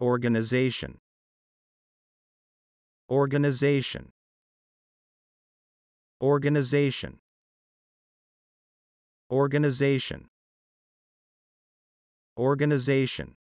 Organization. Organization. Organization. Organization. Organization.